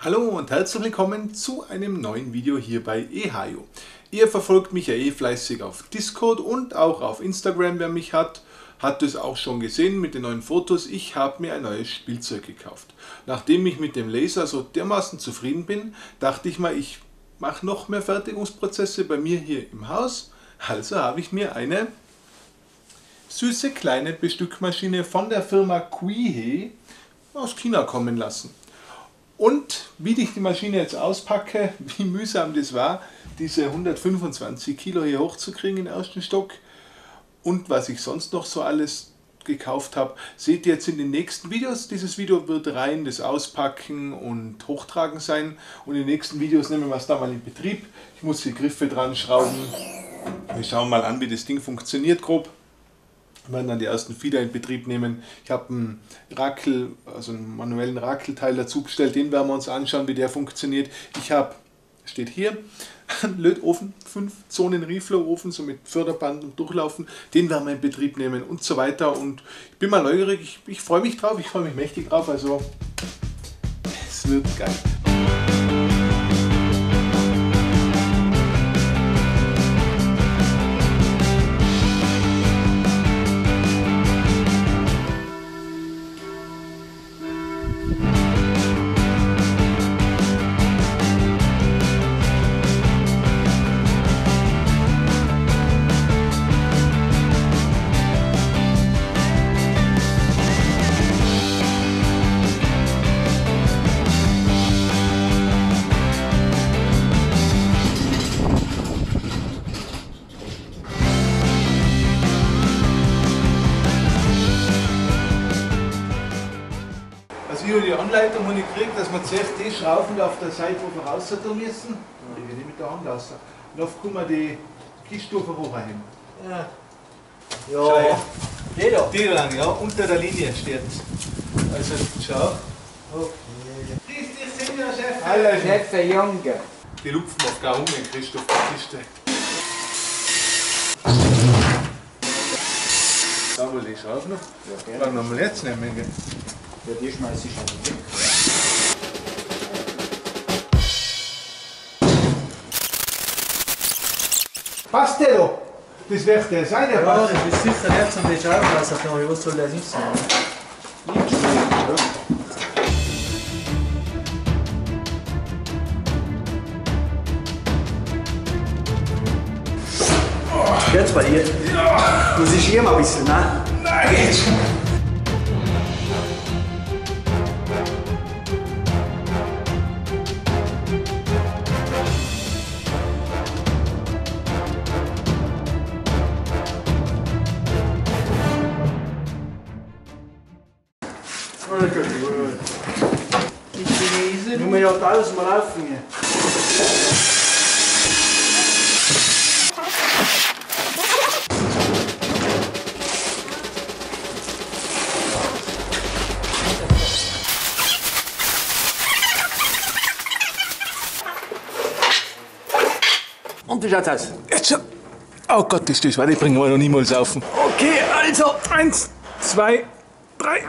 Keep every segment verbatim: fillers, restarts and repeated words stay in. Hallo und herzlich willkommen zu einem neuen Video hier bei eHaJo. Ihr verfolgt mich ja eh fleißig auf Discord und auch auf Instagram. Wer mich hat, hat es auch schon gesehen mit den neuen Fotos. Ich habe mir ein neues Spielzeug gekauft. Nachdem ich mit dem Laser so dermaßen zufrieden bin, dachte ich mal, ich mache noch mehr Fertigungsprozesse bei mir hier im Haus. Also habe ich mir eine süße kleine Bestückmaschine von der Firma QiHe aus China kommen lassen. Und wie ich die Maschine jetzt auspacke, wie mühsam das war, diese hundertfünfundzwanzig Kilo hier hochzukriegen im ersten Stock und was ich sonst noch so alles gekauft habe, seht ihr jetzt in den nächsten Videos. Dieses Video wird rein das Auspacken und Hochtragen sein und in den nächsten Videos nehmen wir es dann mal in Betrieb. Ich muss die Griffe dran schrauben. Wir schauen mal an, wie das Ding funktioniert grob. Wir werden dann die ersten Feeder in Betrieb nehmen. Ich habe einen Rackel, also einen manuellen Rackelteil dazu bestellt, den werden wir uns anschauen, wie der funktioniert. Ich habe, steht hier, einen Lötofen, fünf Zonen Reflow-Ofen, so mit Förderband und Durchlaufen, den werden wir in Betrieb nehmen und so weiter. Und ich bin mal neugierig, ich, ich freue mich drauf, ich freue mich mächtig drauf, also es wird geil. Die Anleitung habe ich gekriegt, dass man zuerst die Schrauben auf der Seite, wo wir raus tun müssen, die wir nicht mit der Hand raus, und oft kann man die Kiststufe hochheben. Ja, ja. Die da? Die lang, ja, unter der Linie steht. Also, schau. Okay. Grüß dich, Senior Chef. Hallo, Chef, der Junge. Die lupfen oft gar um, wenn Christoph die Kiste. Da wollte ich Schrauben noch. Ja, dann nochmal jetzt nehmen. Gell? Ja, die schmeiße ich schon weg. Passt der doch? Das wird der sein, der passt. Ja, das ist sicher jetzt und ich habe das auf dem Jus soll der nicht sein. Jetzt bei dir. Muss ich hier mal ein bisschen, ne? Nein, geht's. Die Chinesen. Nur ja alles mal auffangen. Und wie schaut's aus? Jetzt schon. Oh Gott, das ist weiter, ich bringe mal noch niemals auf. Okay, also eins, zwei, drei.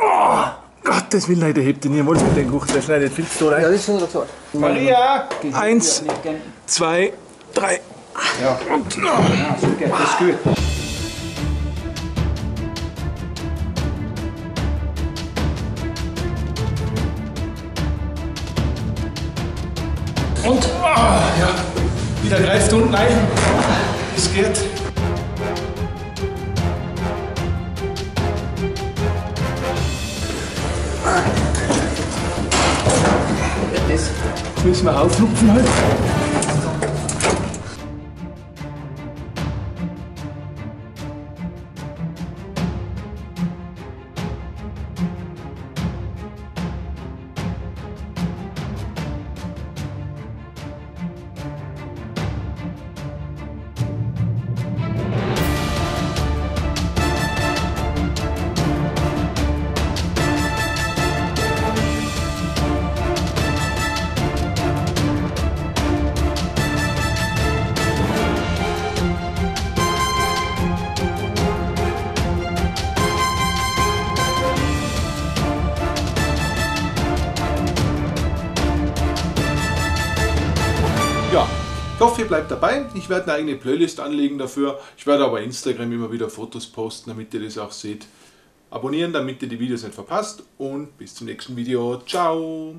Oh, Gottes Willen, der hebt den hier wohl mit den Kuchen, der schneidet viel zu rein. Ja, das ist unser Zeug. Maria! Eins, zwei, drei. Ja. Und, oh. Ja, super, das ist gut. Und, oh, ja, wieder drei Stunden rein. Es geht. Müssen wir auflupfen halt. Ja, ich hoffe, ihr bleibt dabei. Ich werde eine eigene Playlist anlegen dafür. Ich werde aber Instagram immer wieder Fotos posten, damit ihr das auch seht. Abonnieren, damit ihr die Videos nicht verpasst. Und bis zum nächsten Video. Ciao!